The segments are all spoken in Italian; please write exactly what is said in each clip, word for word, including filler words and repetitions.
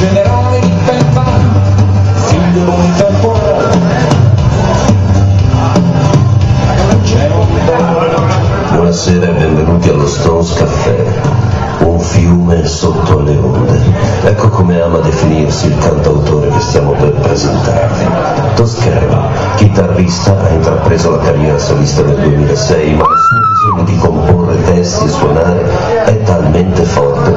generale impensante, figlio di un tempo rock. Buonasera e benvenuti allo Stones Cafè, un fiume sotto le onde. Ecco come ama definirsi il cantautore che stiamo per presentarvi. Toscano, chitarrista, ha intrapreso la carriera solista nel duemilasei, ma il suo bisogno di comporre testi e suonare è talmente forte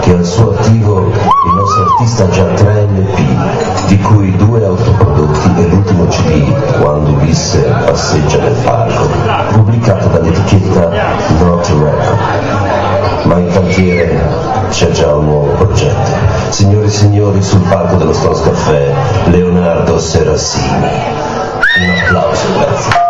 che al suo attivo il nostro artista ha già tre L P, di cui due autoprodotti e l'ultimo C D, Quando Ulisse passeggia nel parco, pubblicato dall'etichetta Not to Record. Ma in cantiere c'è già un nuovo progetto. Signore e signori, sul palco dello Stones Cafè, Leonardo Serasini. Un applauso, grazie.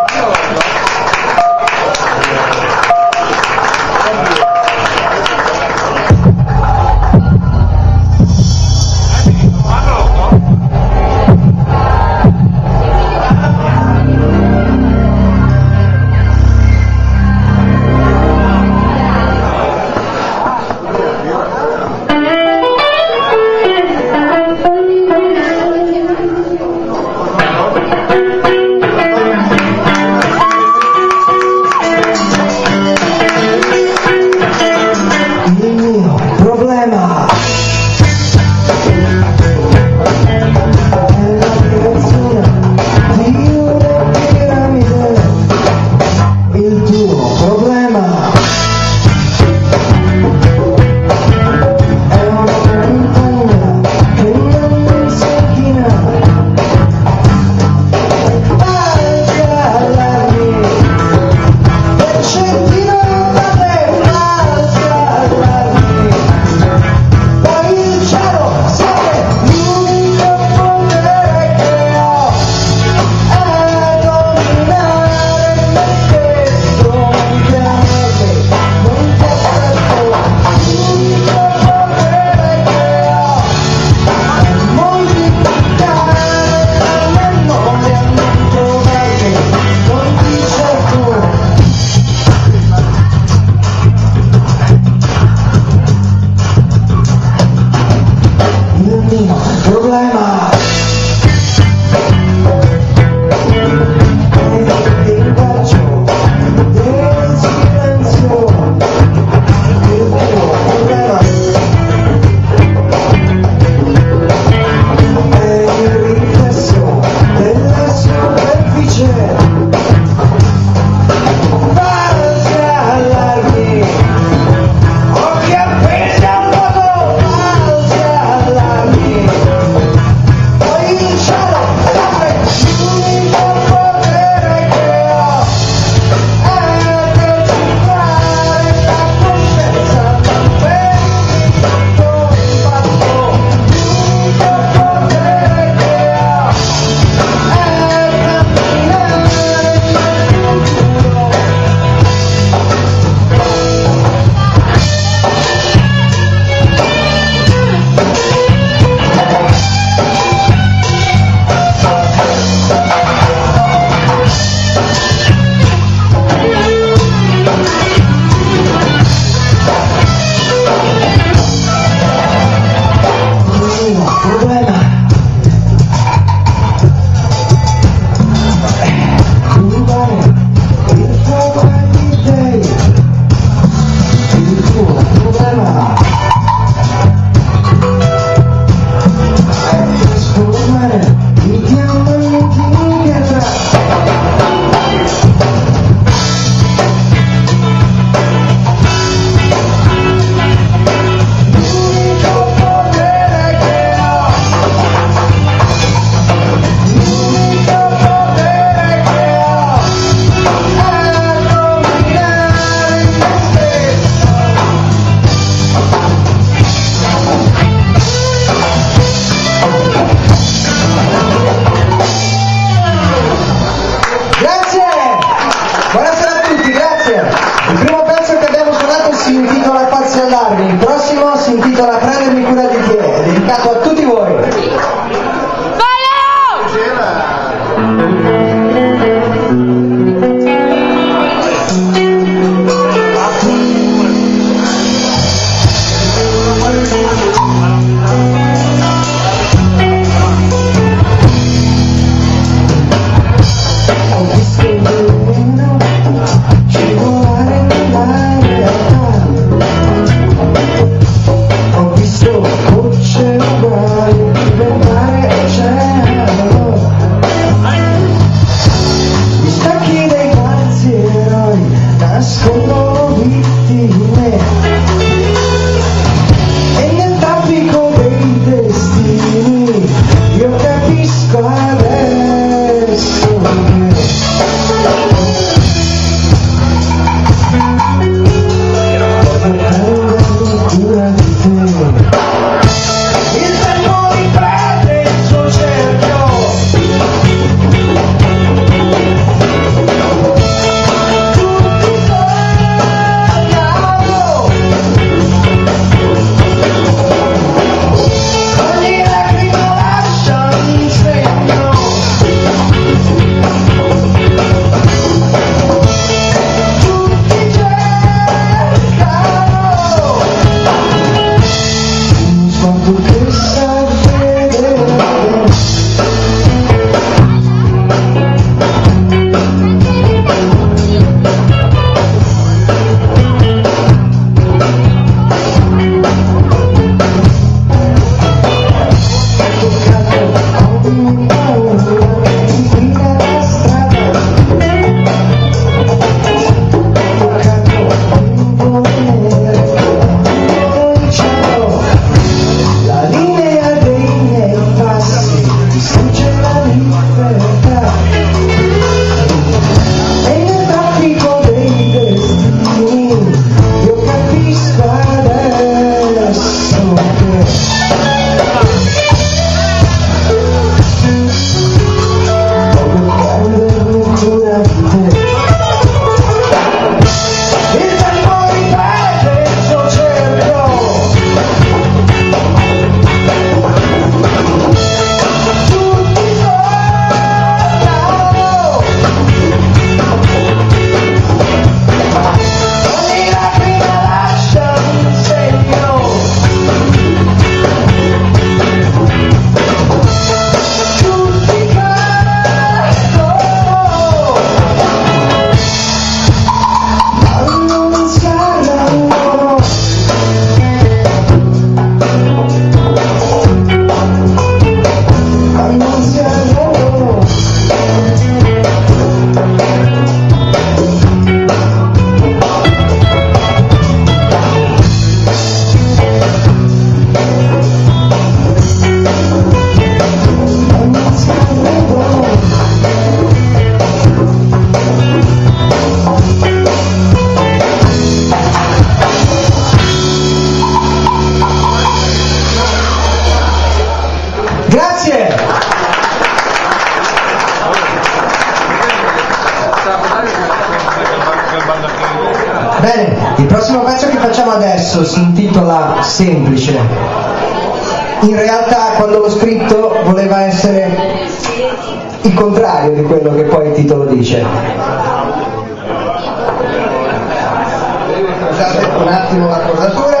Il prossimo pezzo che facciamo adesso si intitola Semplice. In realtà quando l'ho scritto voleva essere il contrario di quello che poi il titolo dice. Scusate un attimo l'accordatura.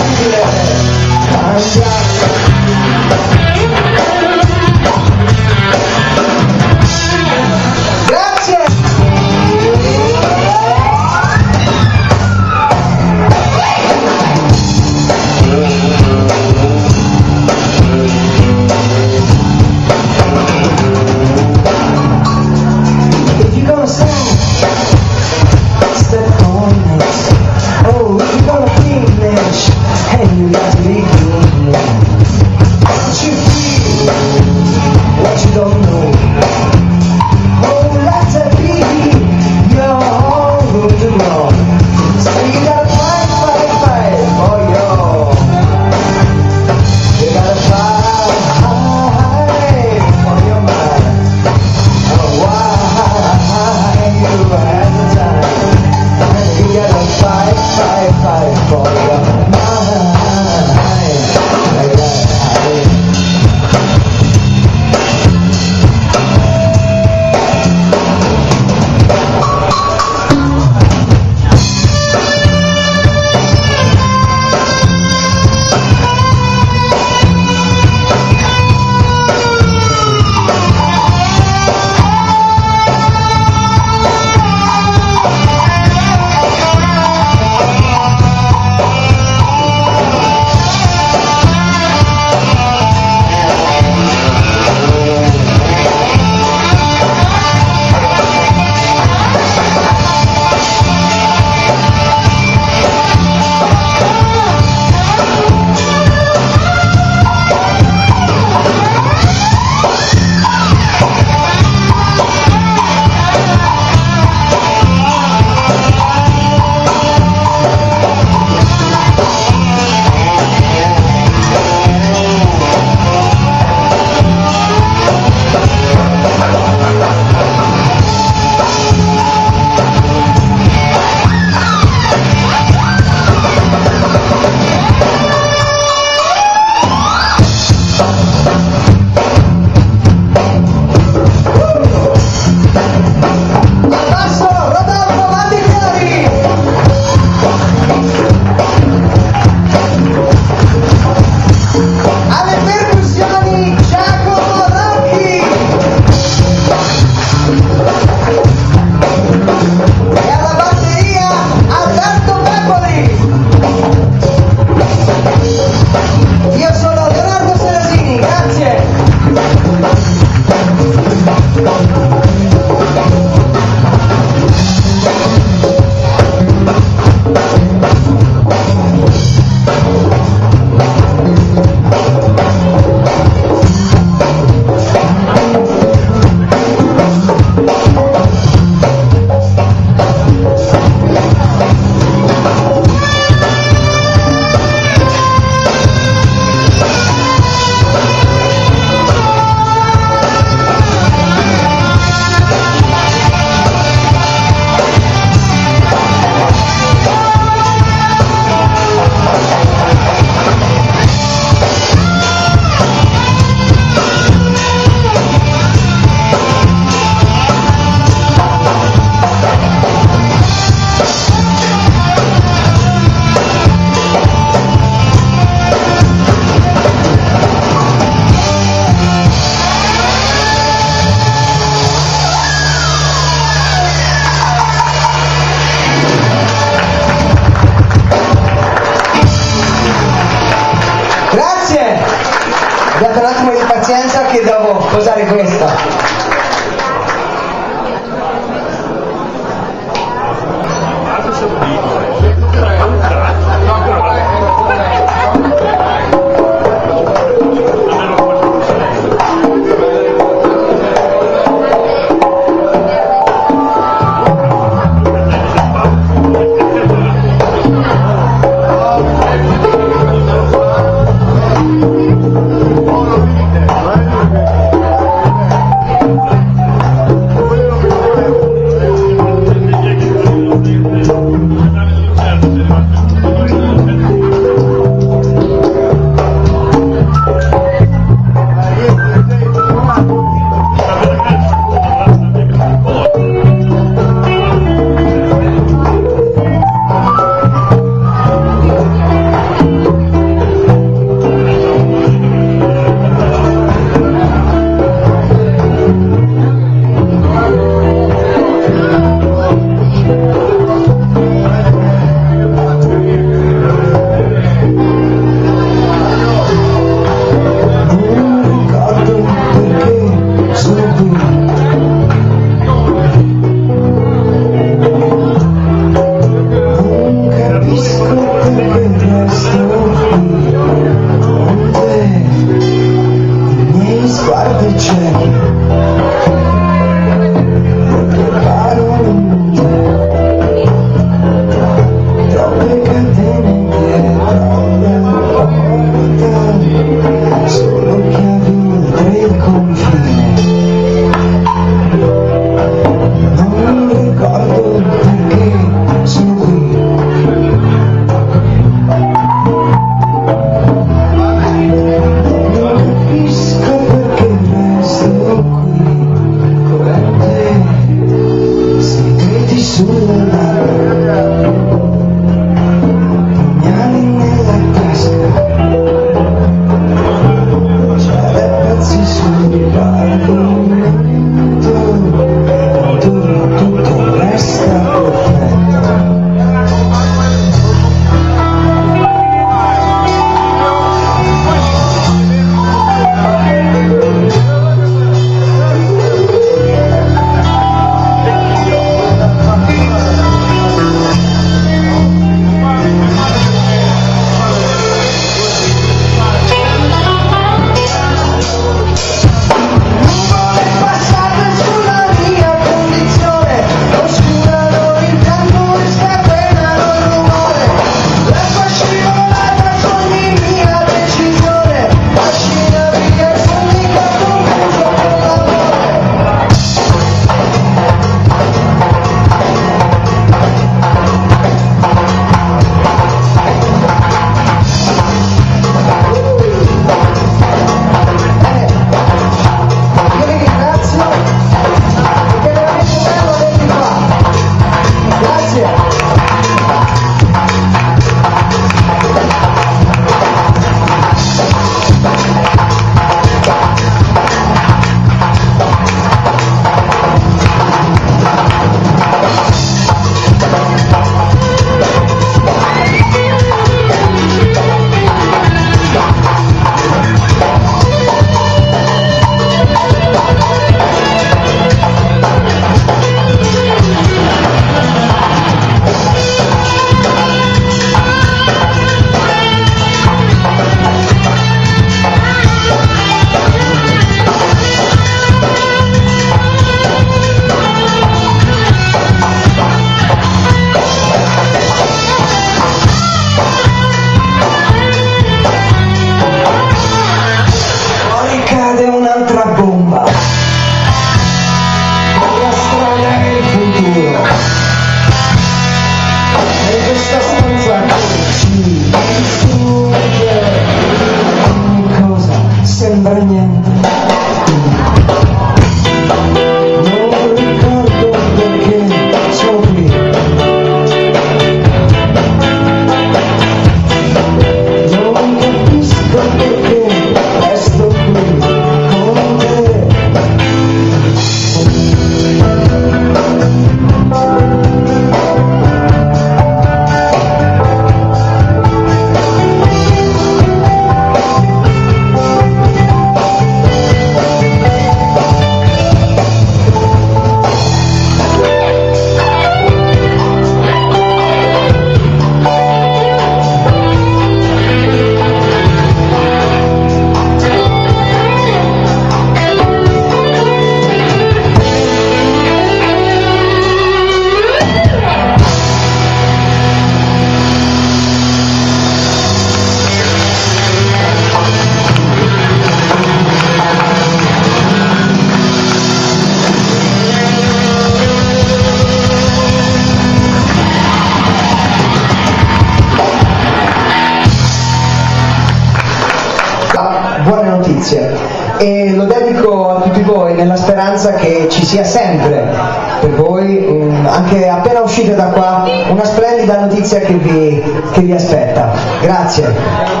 notizie, e lo dedico a tutti voi nella speranza che ci sia sempre per voi, anche appena uscite da qua, una splendida notizia che vi, che vi aspetta. Grazie.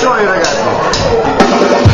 Glory, ragazzi. Yeah.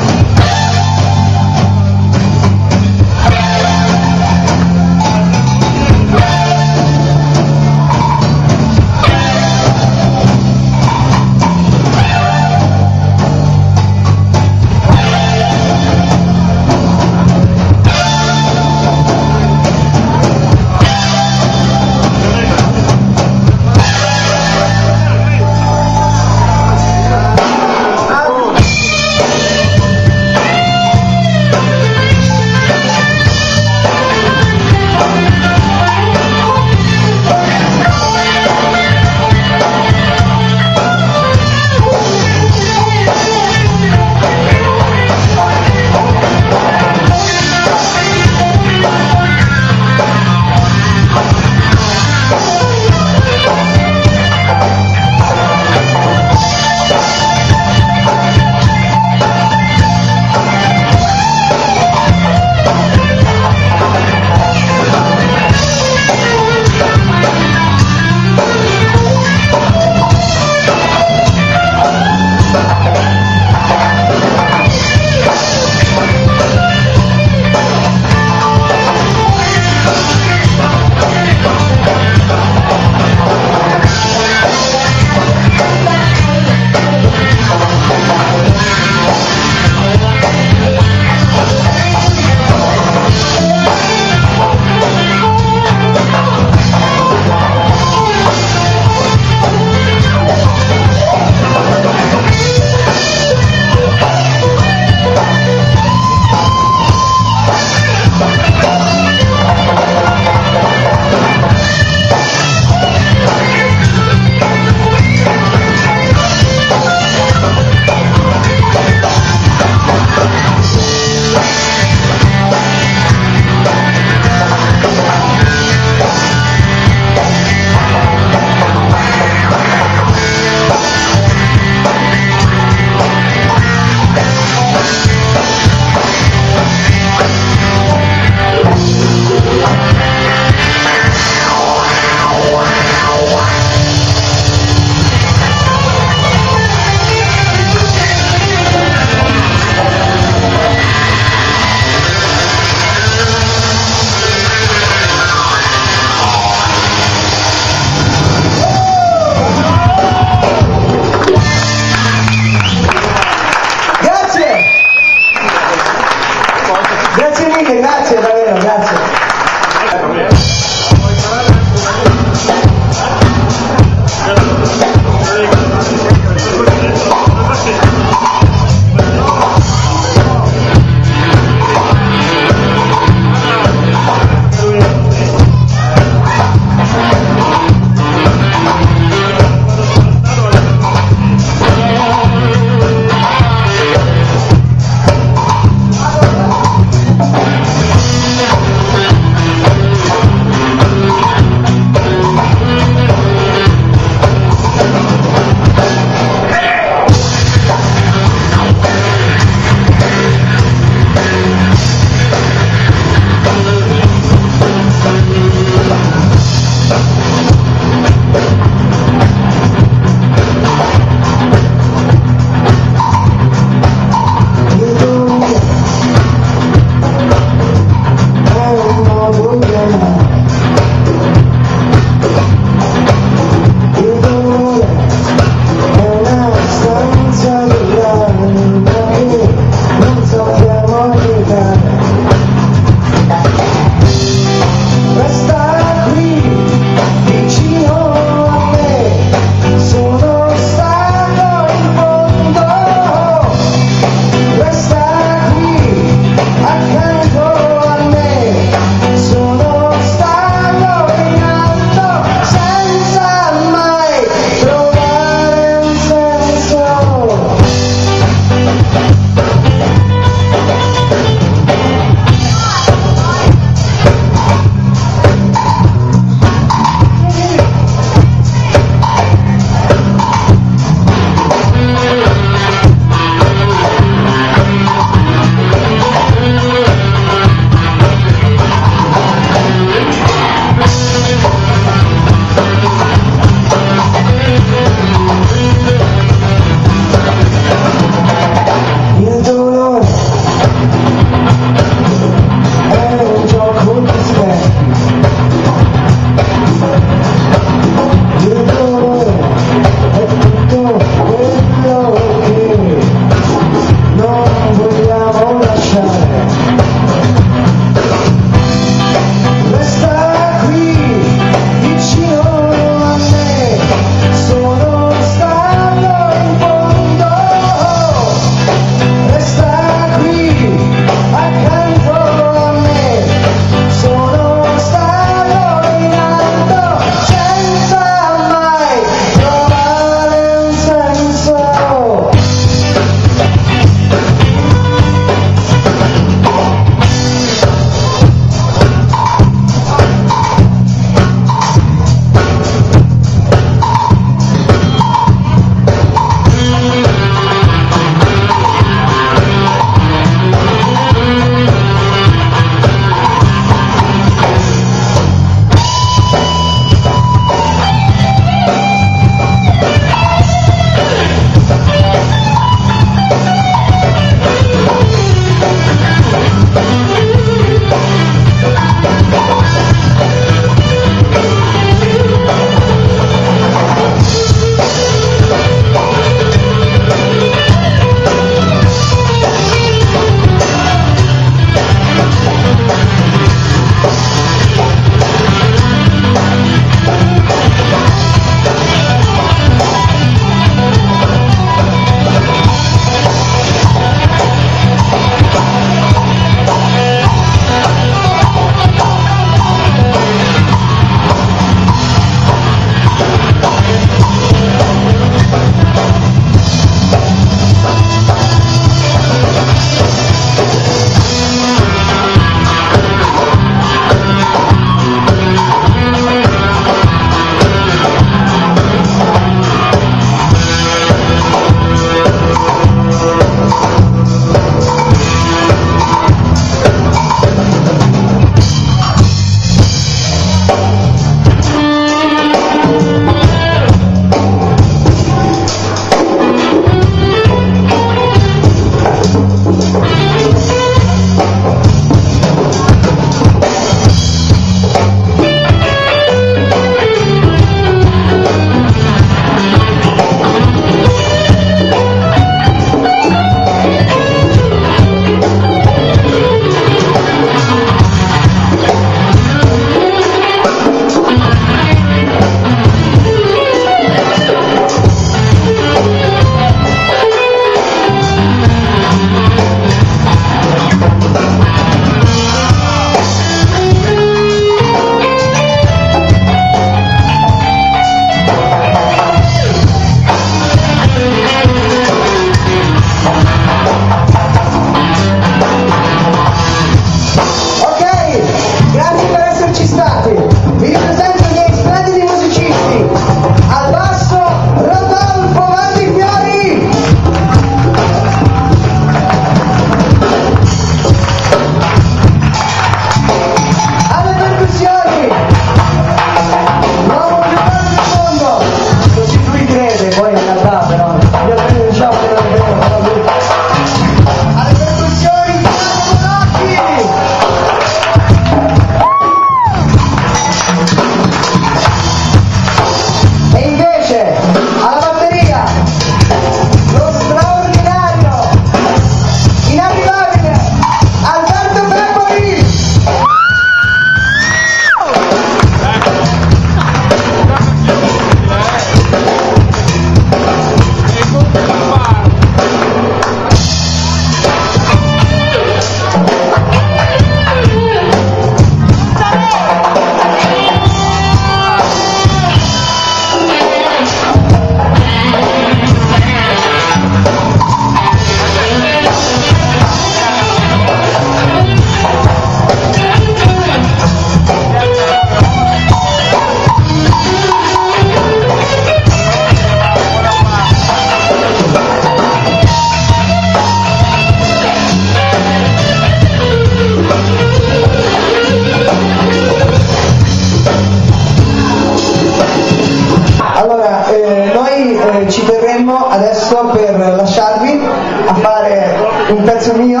un pezzo mio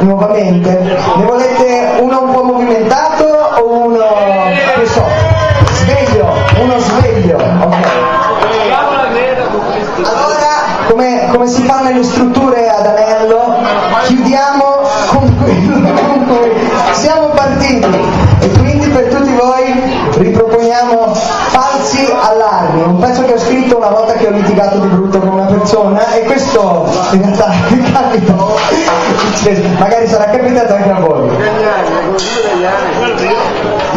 nuovamente. Ne volete uno un po' movimentato o uno più soft? Sveglio, uno sveglio, ok. Allora, come, come si fa nelle strutture ad anello, chiudiamo con quello con cui siamo partiti, e quindi per tutti voi riproponiamo Falsi Allarmi, un pezzo che ho scritto una volta che ho litigato di brutto con una persona, e questo in realtà capita, magari sarà capitato anche a voi.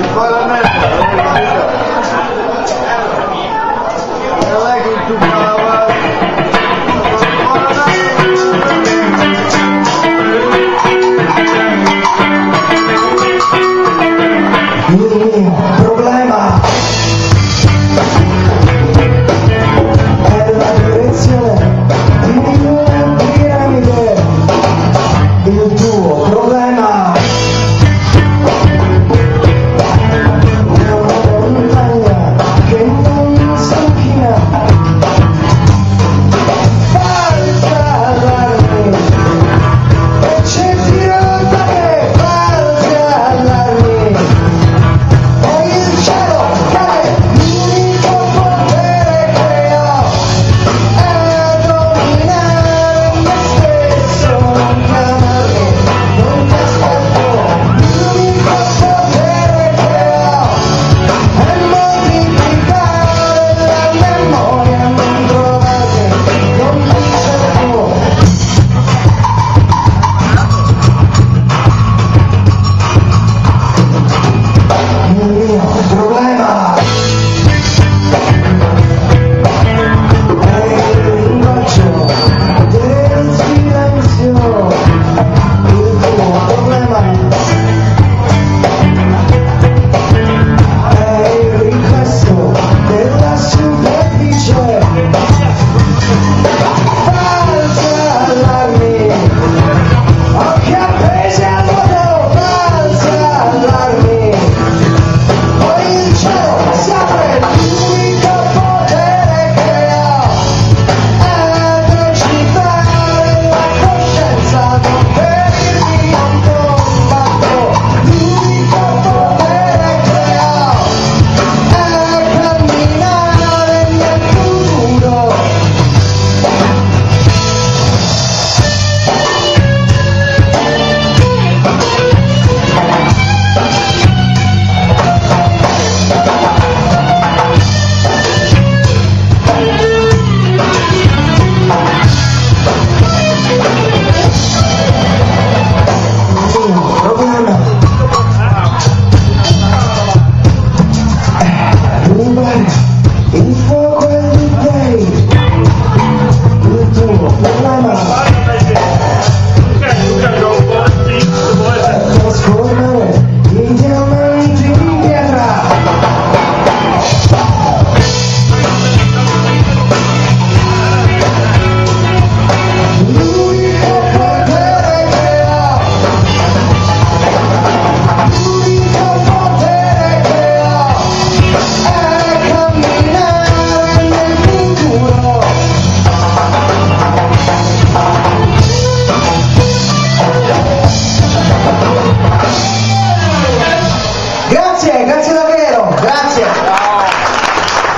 Grazie, grazie davvero, grazie.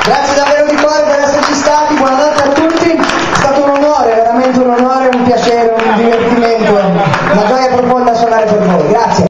Grazie davvero.